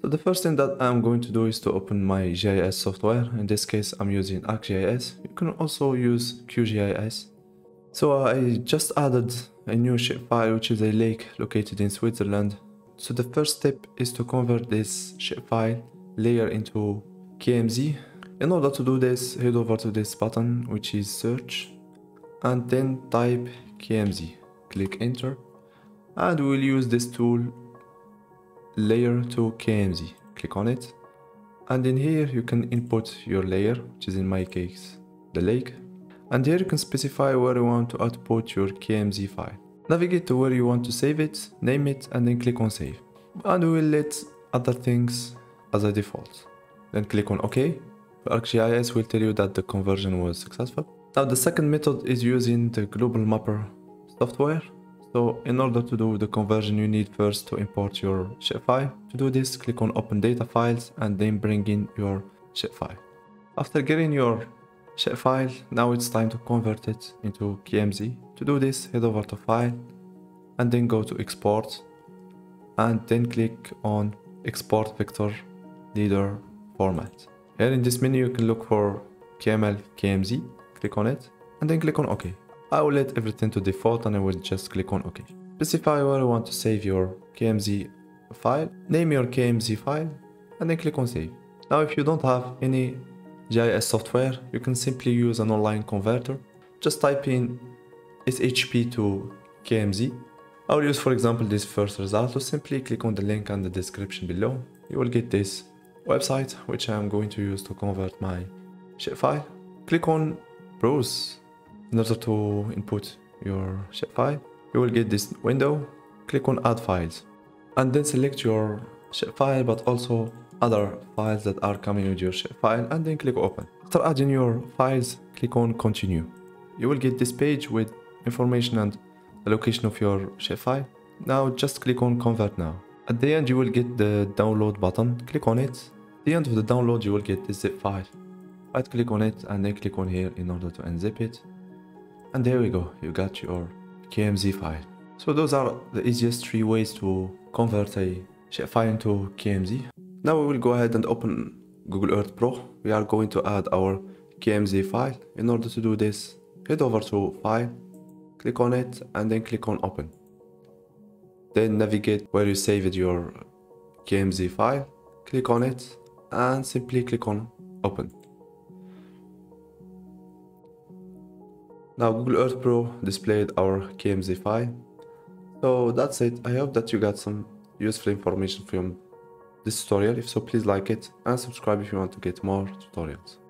So the first thing that I'm going to do is to open my GIS software. In this case, I'm using ArcGIS. You can also use QGIS. So I just added a new shapefile, which is a lake located in Switzerland. So the first step is to convert this shapefile layer into KMZ. In order to do this, head over to this button, which is search, and then type KMZ. Click enter, and we'll use this tool layer to KMZ. Click on it, and in here you can input your layer, which is in my case the lake, and here you can specify where you want to output your KMZ file. Navigate to where you want to save it, name it, and then click on save, and we will let other things as a default. Then click on OK. ArcGIS will tell you that the conversion was successful. Now the second method is using the Global Mapper software. So in order to do the conversion, you need first to import your shapefile. To do this, click on open data files and then bring in your shapefile. After getting your shapefile, now it's time to convert it into KMZ. To do this, head over to file and then go to export and then click on export vector leader format. Here in this menu you can look for KML KMZ. Click on it and then click on OK. I will let everything to default and I will just click on OK. Specify where you want to save your KMZ file, name your KMZ file, and then click on save. Now if you don't have any GIS software, you can simply use an online converter. Just type in SHP to KMZ. I will use, for example, this first result, so simply click on the link and the description below. You will get this website, which I am going to use to convert my shapefile. Click on browse in order to input your shapefile. You will get this window. Click on add files and then select your shapefile, but also other files that are coming with your shapefile, and then click open. After adding your files, click on continue. You will get this page with information and the location of your shapefile. Now just click on convert now. At the end you will get the download button. Click on it. At the end of the download you will get this zip file. Right click on it and then click on here in order to unzip it. And there we go, you got your KMZ file. So those are the easiest three ways to convert a shapefile into KMZ. Now we will go ahead and open Google Earth Pro. We are going to add our KMZ file. In order to do this, head over to file, click on it, and then click on open. Then navigate where you saved your KMZ file, click on it, and simply click on open. Now Google Earth Pro displayed our KMZ file. So that's it. I hope that you got some useful information from this tutorial. If so, please like it and subscribe if you want to get more tutorials.